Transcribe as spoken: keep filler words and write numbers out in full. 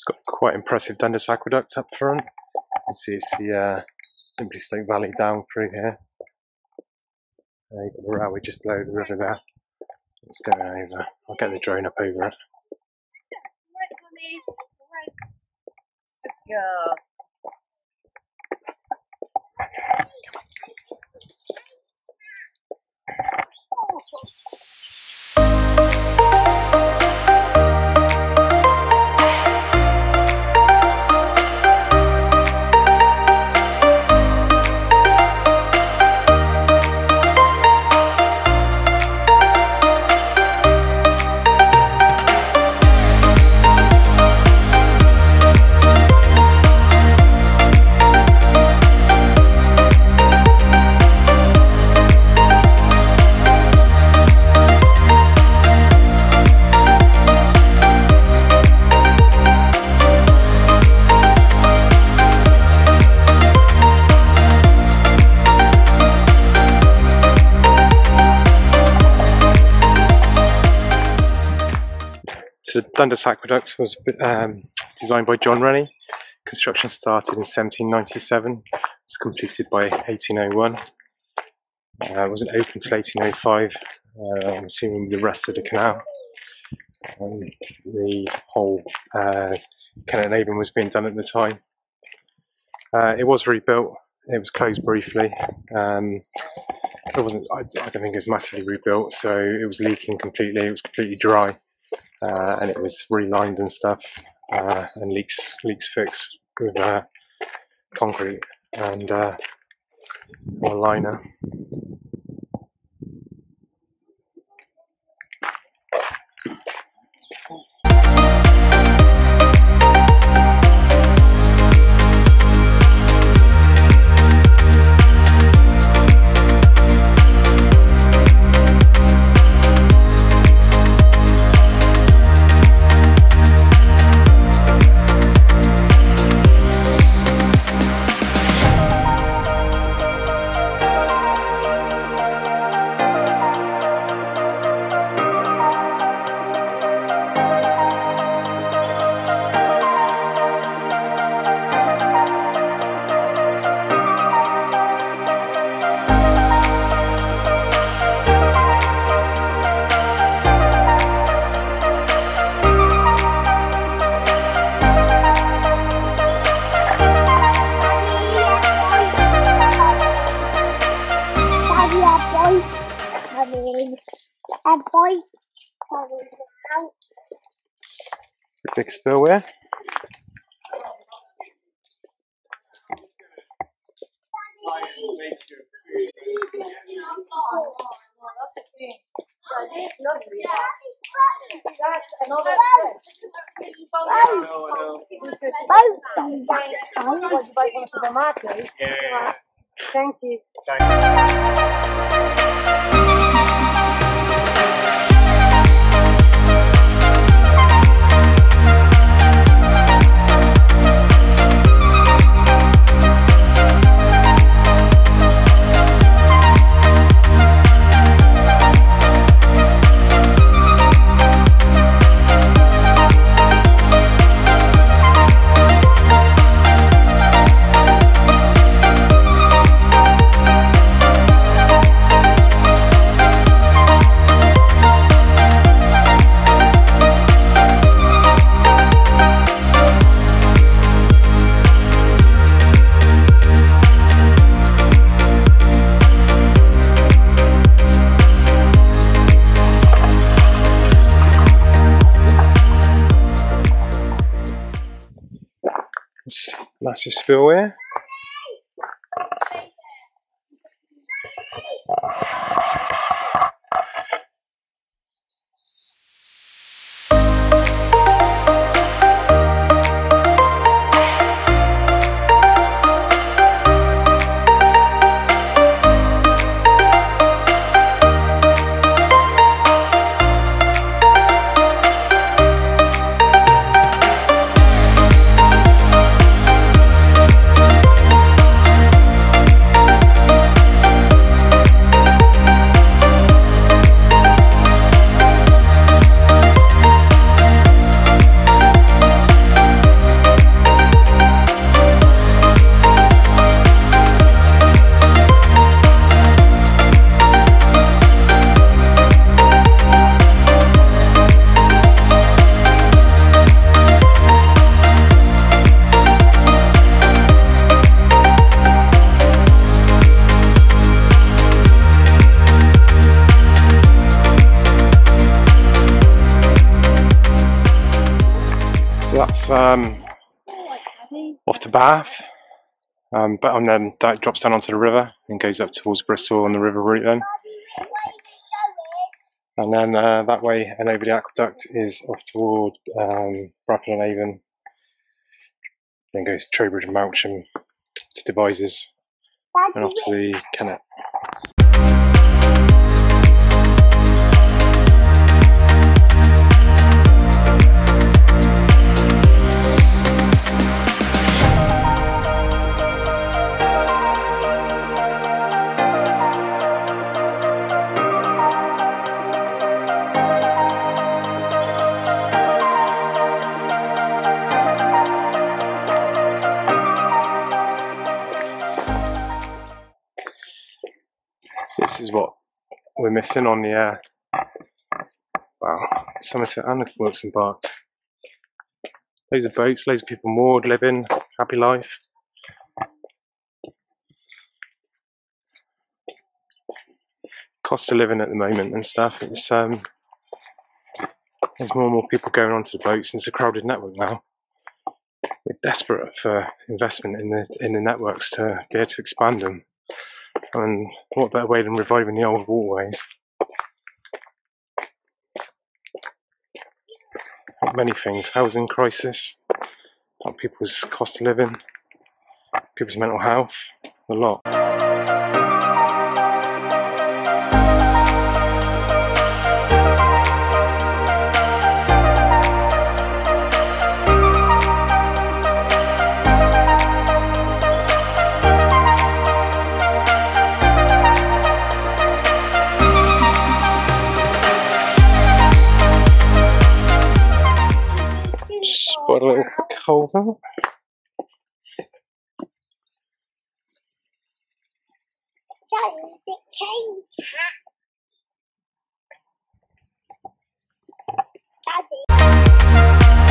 It's got quite impressive Dundas Aqueduct up front. You can see it's the uh, Limpley Stoke Valley down through here. Uh, you've got the railway just below the river there. It's going over. I'll get the drone up over it. So the Dundas Aqueduct was um, designed by John Rennie. Construction started in seventeen ninety-seven. It was completed by eighteen oh one. Uh, it wasn't open until eighteen oh five, uh, I'm assuming the rest of the canal. Um, the whole uh, Kennet and Avon was being done at the time. Uh, it was rebuilt. It was closed briefly. Um, it wasn't. I, I don't think it was massively rebuilt, so it was leaking completely. It was completely dry. Uh, and it was relined and stuff, uh, and leaks leaks fixed with uh, concrete and uh, or liner. Big spillway. Yeah. Thank you. Thank you. Massive spillway. So that's um, off to Bath, um, but and then that drops down onto the river and goes up towards Bristol on the river route then. And then uh, that way and over the aqueduct is off toward um, Bradford and Avon, then goes to Trowbridge and Melksham to Devizes and off to the Kennet. This is what we're missing on the air. Uh, wow, Somerset and Wilkes and Barks. Loads of boats, loads of people moored, living, happy life. Cost of living at the moment and stuff. It's um, there's more and more people going onto the boats, and it's a crowded network now. We're desperate for investment in the in the networks to be able to expand them. And what better way than reviving the old waterways? Many things: housing crisis, people's cost of living, people's mental health, a lot. Got a little culvert. Daddy.